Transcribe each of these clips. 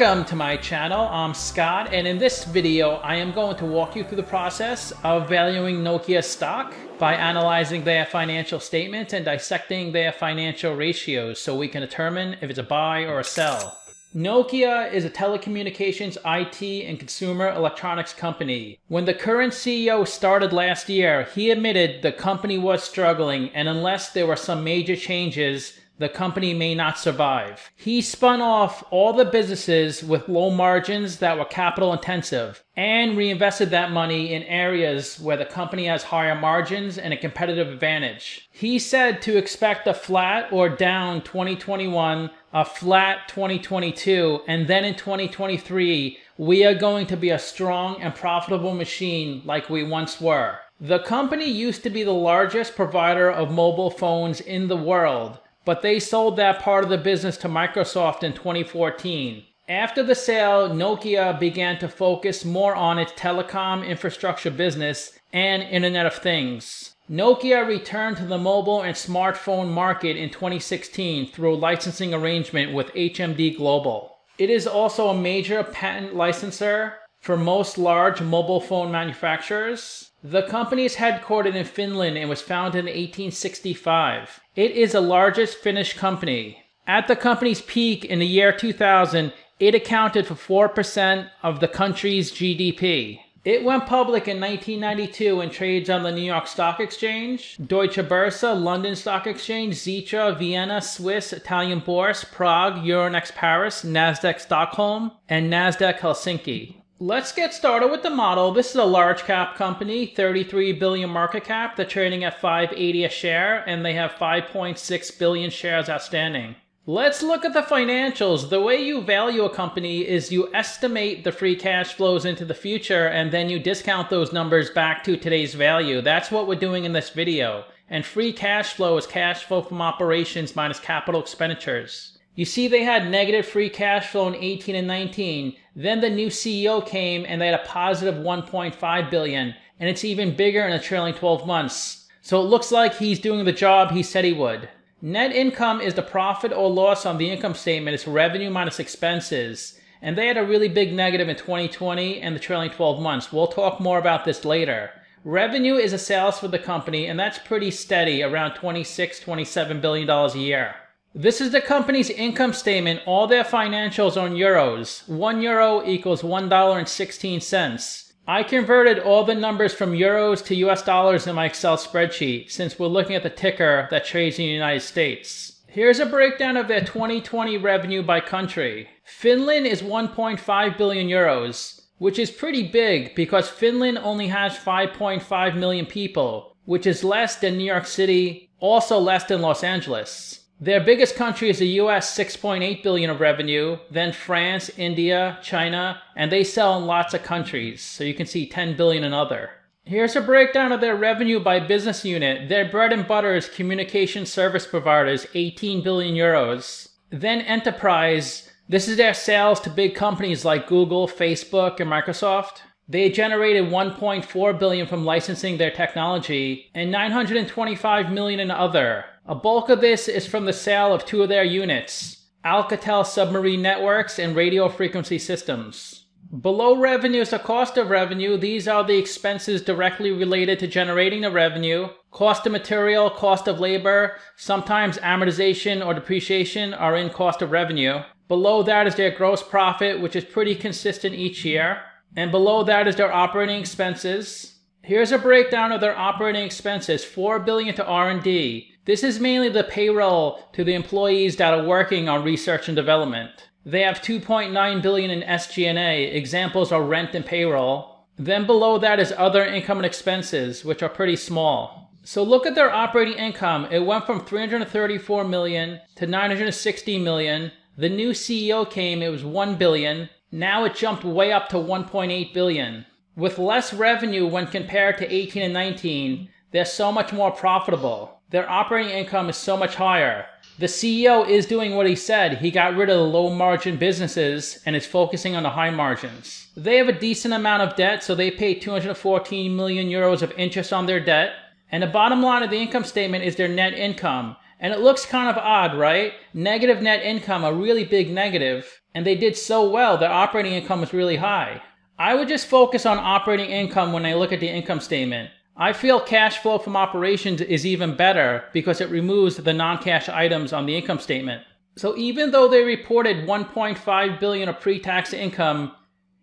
Welcome to my channel. I'm Scott, and in this video I am going to walk you through the process of valuing Nokia stock by analyzing their financial statements and dissecting their financial ratios so we can determine if it's a buy or a sell. Nokia is a telecommunications, IT, and consumer electronics company. When the current CEO started last year, he admitted the company was struggling, and unless there were some major changes, the company may not survive. He spun off all the businesses with low margins that were capital intensive and reinvested that money in areas where the company has higher margins and a competitive advantage. He said to expect a flat or down 2021, a flat 2022, and then in 2023, we are going to be a strong and profitable machine like we once were. The company used to be the largest provider of mobile phones in the world, but they sold that part of the business to Microsoft in 2014. After the sale, Nokia began to focus more on its telecom infrastructure business and Internet of Things. Nokia returned to the mobile and smartphone market in 2016 through a licensing arrangement with HMD Global. It is also a major patent licensor for most large mobile phone manufacturers. The company is headquartered in Finland and was founded in 1865. It is the largest Finnish company. At the company's peak in the year 2000, it accounted for 4% of the country's GDP. It went public in 1992 and trades on the New York Stock Exchange, Deutsche Börse, London Stock Exchange, Xetra, Vienna, Swiss, Italian Bourse, Prague, Euronext Paris, Nasdaq Stockholm, and Nasdaq Helsinki. Let's get started with the model. This is a large cap company, 33 billion market cap. They're trading at $5.80 a share, and they have 5.6 billion shares outstanding. Let's look at the financials. The way you value a company is you estimate the free cash flows into the future, and then you discount those numbers back to today's value. That's what we're doing in this video. And free cash flow is cash flow from operations minus capital expenditures. You see, they had negative free cash flow in 18 and 19. Then the new CEO came and they had a positive 1.5 billion, and it's even bigger in the trailing 12 months. So it looks like he's doing the job he said he would. Net income is the profit or loss on the income statement. It's revenue minus expenses. And they had a really big negative in 2020 and the trailing 12 months. We'll talk more about this later. Revenue is a sales for the company, and that's pretty steady around $26, $27 billion a year. This is the company's income statement. All their financials are in euros. €1 equals $1.16. I converted all the numbers from euros to US dollars in my Excel spreadsheet, since we're looking at the ticker that trades in the United States. Here's a breakdown of their 2020 revenue by country. Finland is 1.5 billion euros, which is pretty big because Finland only has 5.5 million people, which is less than New York City, also less than Los Angeles. Their biggest country is the US, 6.8 billion of revenue, then France, India, China, and they sell in lots of countries. So you can see 10 billion and other. Here's a breakdown of their revenue by business unit. Their bread and butter is communication service providers, 18 billion euros. Then enterprise, this is their sales to big companies like Google, Facebook, and Microsoft. They generated 1.4 billion from licensing their technology and 925 million in other. A bulk of this is from the sale of two of their units, Alcatel Submarine Networks and Radio Frequency Systems. Below revenue is the cost of revenue. These are the expenses directly related to generating the revenue. Cost of material, cost of labor, sometimes amortization or depreciation are in cost of revenue. Below that is their gross profit, which is pretty consistent each year. And below that is their operating expenses. Here's a breakdown of their operating expenses, 4 billion to R&D. This is mainly the payroll to the employees that are working on research and development. They have 2.9 billion in SG&A. Examples are rent and payroll. Then below that is other income and expenses, which are pretty small. So look at their operating income. It went from 334 million to 960 million. The new CEO came, it was 1 billion. Now it jumped way up to 1.8 billion. With less revenue when compared to 18 and 19, they're so much more profitable. Their operating income is so much higher. The CEO is doing what he said. He got rid of the low margin businesses and is focusing on the high margins. They have a decent amount of debt, so they pay 214 million euros of interest on their debt. And the bottom line of the income statement is their net income. And it looks kind of odd, right? Negative net income, a really big negative. And they did so well, their operating income was really high. I would just focus on operating income when I look at the income statement. I feel cash flow from operations is even better because it removes the non-cash items on the income statement. So even though they reported 1.5 billion of pre-tax income,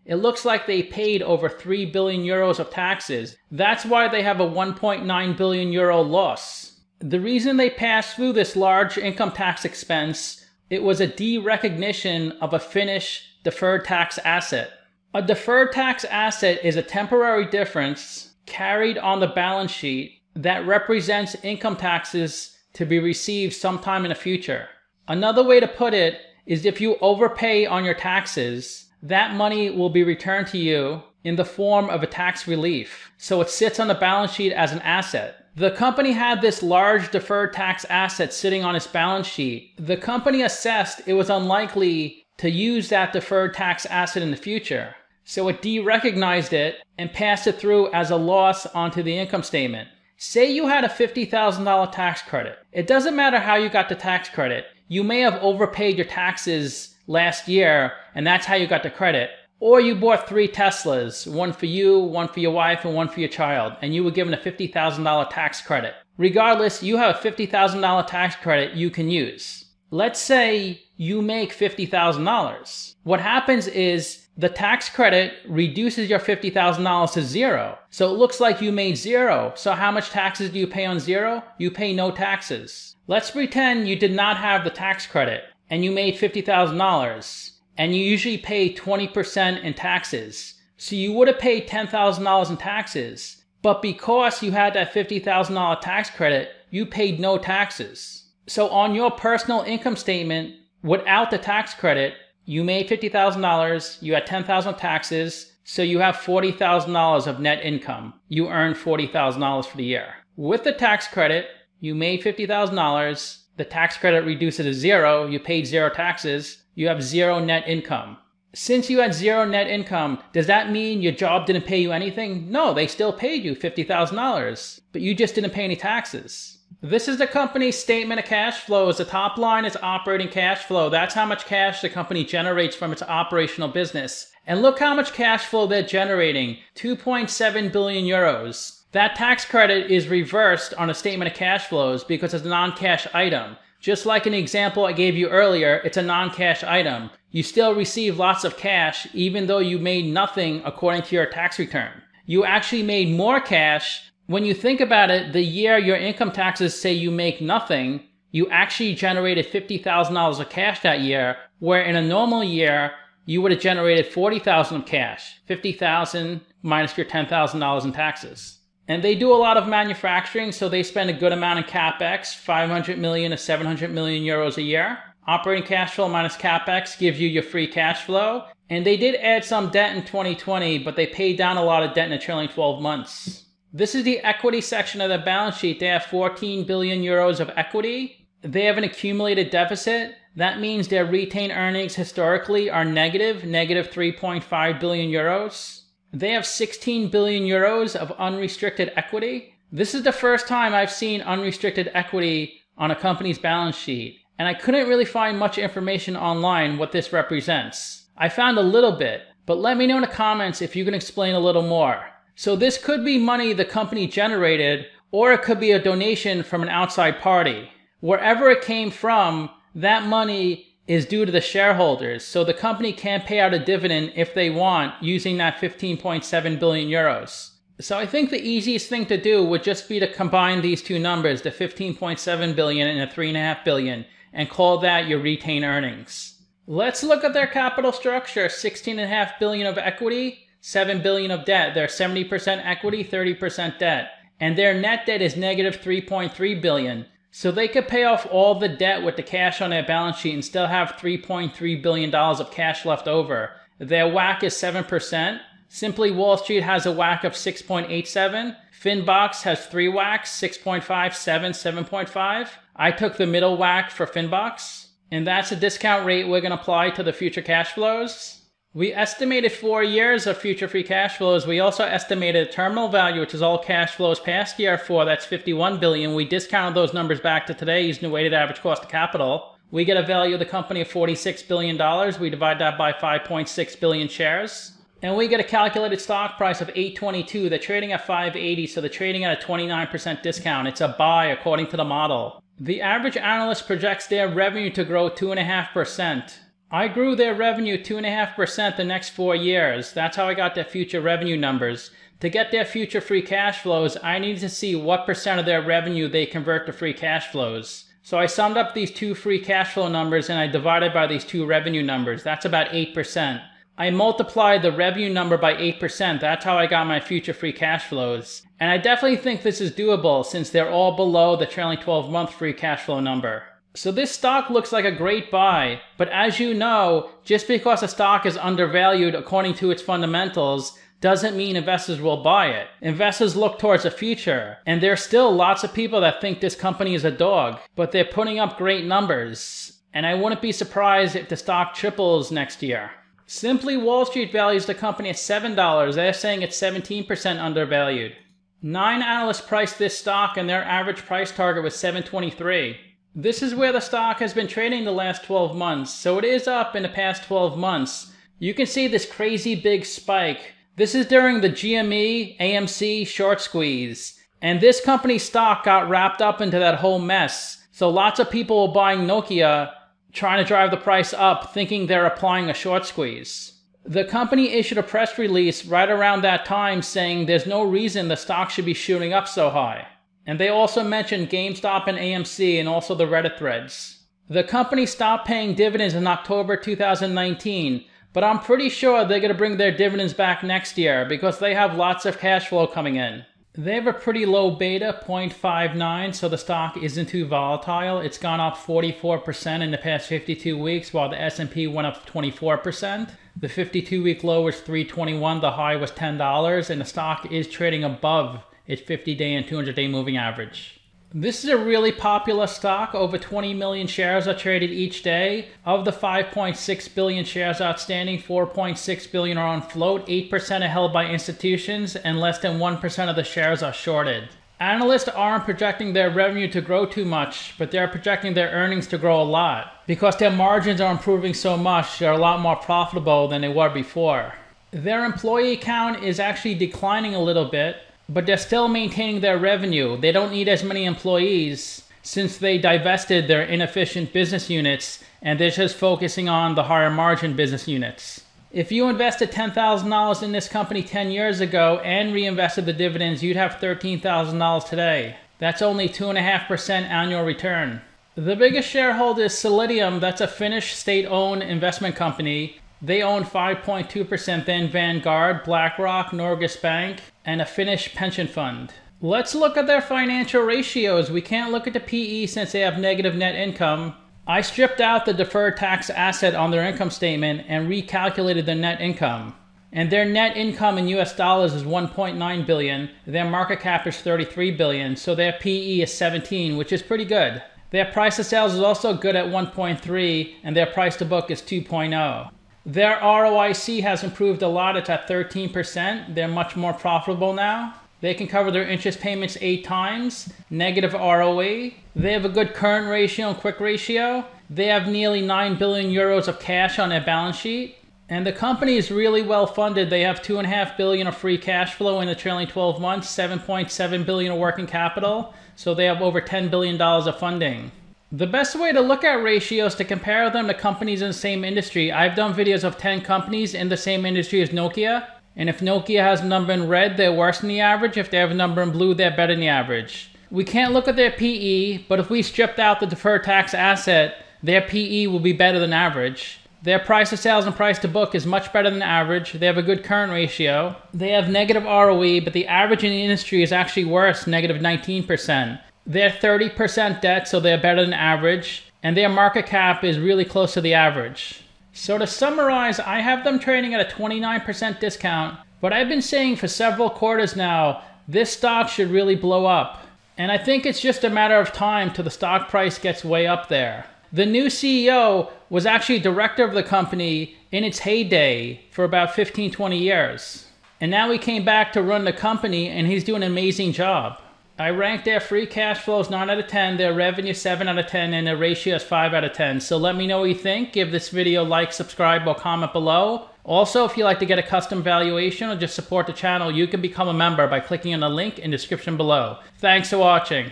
it looks like they paid over 3 billion euros of taxes. That's why they have a 1.9 billion euro loss. The reason they passed through this large income tax expense, it was a derecognition of a Finnish deferred tax asset. A deferred tax asset is a temporary difference carried on the balance sheet that represents income taxes to be received sometime in the future. Another way to put it is if you overpay on your taxes, that money will be returned to you in the form of a tax relief. So it sits on the balance sheet as an asset. The company had this large deferred tax asset sitting on its balance sheet. The company assessed it was unlikely to use that deferred tax asset in the future. So it derecognized it and passed it through as a loss onto the income statement. Say you had a $50,000 tax credit. It doesn't matter how you got the tax credit. You may have overpaid your taxes last year and that's how you got the credit. Or you bought 3 Teslas, one for you, one for your wife, and one for your child, and you were given a $50,000 tax credit. Regardless, you have a $50,000 tax credit you can use. Let's say you make $50,000. What happens is the tax credit reduces your $50,000 to zero. So it looks like you made zero. So how much taxes do you pay on zero? You pay no taxes. Let's pretend you did not have the tax credit and you made $50,000 and you usually pay 20% in taxes. So you would have paid $10,000 in taxes, but because you had that $50,000 tax credit, you paid no taxes. So on your personal income statement, without the tax credit, you made $50,000, you had $10,000 taxes, so you have $40,000 of net income. You earned $40,000 for the year. With the tax credit, you made $50,000, the tax credit reduced it to zero, you paid zero taxes, you have zero net income. Since you had zero net income, does that mean your job didn't pay you anything? No, they still paid you $50,000, but you just didn't pay any taxes. This is the company's statement of cash flows. The top line is operating cash flow. That's how much cash the company generates from its operational business. And look how much cash flow they're generating, 2.7 billion euros. That tax credit is reversed on a statement of cash flows because it's a non-cash item. Just like in the example I gave you earlier, it's a non-cash item. You still receive lots of cash even though you made nothing according to your tax return. You actually made more cash. When you think about it, the year your income taxes say you make nothing, you actually generated $50,000 of cash that year, where in a normal year, you would have generated $40,000 of cash, $50,000 minus your $10,000 in taxes. And they do a lot of manufacturing, so they spend a good amount in CapEx, 500 million to 700 million euros a year. Operating cash flow minus CapEx gives you your free cash flow. And they did add some debt in 2020, but they paid down a lot of debt in the trailing 12 months. This is the equity section of the balance sheet. They have 14 billion euros of equity. They have an accumulated deficit. That means their retained earnings historically are negative, -3.5 billion euros. They have 16 billion euros of unrestricted equity. This is the first time I've seen unrestricted equity on a company's balance sheet. And I couldn't really find much information online what this represents. I found a little bit, but let me know in the comments if you can explain a little more. So this could be money the company generated, or it could be a donation from an outside party. Wherever it came from, that money is due to the shareholders. So the company can pay out a dividend if they want using that 15.7 billion euros. So I think the easiest thing to do would just be to combine these two numbers, the 15.7 billion and the 3.5 billion, and call that your retained earnings. Let's look at their capital structure, 16.5 billion of equity, 7 billion of debt. They're 70% equity, 30% debt. And their net debt is -3.3 billion. So they could pay off all the debt with the cash on their balance sheet and still have $3.3 billion of cash left over. Their WACC is 7%. Simply Wall Street has a WACC of 6.87. Finbox has 3 WACCs, 6.5, 7, 7.5. I took the middle WACC for Finbox. And that's a discount rate we're going to apply to the future cash flows. We estimated 4 years of future free cash flows. We also estimated a terminal value, which is all cash flows past year 4. That's 51 billion. We discounted those numbers back to today using the weighted average cost of capital. We get a value of the company of $46 billion. We divide that by 5.6 billion shares. And we get a calculated stock price of $822. They're trading at $580, so they're trading at a 29% discount. It's a buy according to the model. The average analyst projects their revenue to grow 2.5%. I grew their revenue 2.5% the next 4 years. That's how I got their future revenue numbers. To get their future free cash flows, I needed to see what percent of their revenue they convert to free cash flows. So I summed up these two free cash flow numbers and I divided by these two revenue numbers. That's about 8%. I multiplied the revenue number by 8%. That's how I got my future free cash flows. And I definitely think this is doable since they're all below the trailing 12-month free cash flow number. So this stock looks like a great buy, but as you know, just because a stock is undervalued according to its fundamentals doesn't mean investors will buy it. Investors look towards the future, and there's still lots of people that think this company is a dog, but they're putting up great numbers, and I wouldn't be surprised if the stock triples next year. Simply Wall Street values the company at $7. They're saying it's 17% undervalued. 9 analysts priced this stock, and their average price target was $723. This is where the stock has been trading the last 12 months, so it is up in the past 12 months. You can see this crazy big spike. This is during the GME, AMC short squeeze. And this company's stock got wrapped up into that whole mess. So lots of people were buying Nokia, trying to drive the price up, thinking they're applying a short squeeze. The company issued a press release right around that time saying there's no reason the stock should be shooting up so high. And they also mentioned GameStop and AMC and also the Reddit threads. The company stopped paying dividends in October 2019, but I'm pretty sure they're going to bring their dividends back next year because they have lots of cash flow coming in. They have a pretty low beta, 0.59, so the stock isn't too volatile. It's gone up 44% in the past 52 weeks, while the S&P went up 24%. The 52-week low was $3.21, the high was $10, and the stock is trading above its 50-day and 200-day moving average. This is a really popular stock. Over 20 million shares are traded each day. Of the 5.6 billion shares outstanding, 4.6 billion are on float, 8% are held by institutions, and less than 1% of the shares are shorted. Analysts aren't projecting their revenue to grow too much, but they're projecting their earnings to grow a lot. Because their margins are improving so much, they're a lot more profitable than they were before. Their employee count is actually declining a little bit, but they're still maintaining their revenue. They don't need as many employees since they divested their inefficient business units and they're just focusing on the higher margin business units. If you invested $10,000 in this company 10 years ago and reinvested the dividends, you'd have $13,000 today. That's only 2.5% annual return. The biggest shareholder is Solidium. That's a Finnish state-owned investment company. They own 5.2%, then Vanguard, BlackRock, Norges Bank, and a Finnish pension fund. Let's look at their financial ratios. We can't look at the PE since they have negative net income. I stripped out the deferred tax asset on their income statement and recalculated their net income. And their net income in US dollars is $1.9 billion. Their market cap is $33 billion, so their PE is 17, which is pretty good. Their price to sales is also good at 1.3, and their price to book is 2.0. Their ROIC has improved a lot. It's at 13%. They're much more profitable now. They can cover their interest payments 8 times, negative ROE. They have a good current ratio and quick ratio. They have nearly 9 billion euros of cash on their balance sheet. And the company is really well funded. They have 2.5 billion of free cash flow in the trailing 12 months, 7.7 billion of working capital. So they have over $10 billion of funding. The best way to look at ratios to compare them to companies in the same industry. I've done videos of 10 companies in the same industry as Nokia. And if Nokia has a number in red, they're worse than the average. If they have a number in blue, they're better than the average. We can't look at their PE, but if we stripped out the deferred tax asset, their PE will be better than average. Their price to sales and price to book is much better than average. They have a good current ratio. They have negative ROE, but the average in the industry is actually worse, negative 19%. They're 30% debt, so they're better than average, and their market cap is really close to the average. So to summarize, I have them trading at a 29% discount, but I've been saying for several quarters now, this stock should really blow up. And I think it's just a matter of time till the stock price gets way up there. The new CEO was actually director of the company in its heyday for about 15-20 years. And now he came back to run the company, and he's doing an amazing job. I ranked their free cash flows 9 out of 10, their revenue 7 out of 10, and their ratios 5 out of 10. So let me know what you think. Give this video a like, subscribe, or comment below. Also, if you'd like to get a custom valuation or just support the channel, you can become a member by clicking on the link in the description below. Thanks for watching.